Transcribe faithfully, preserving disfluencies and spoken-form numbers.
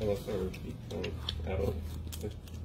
unless they're equal adults.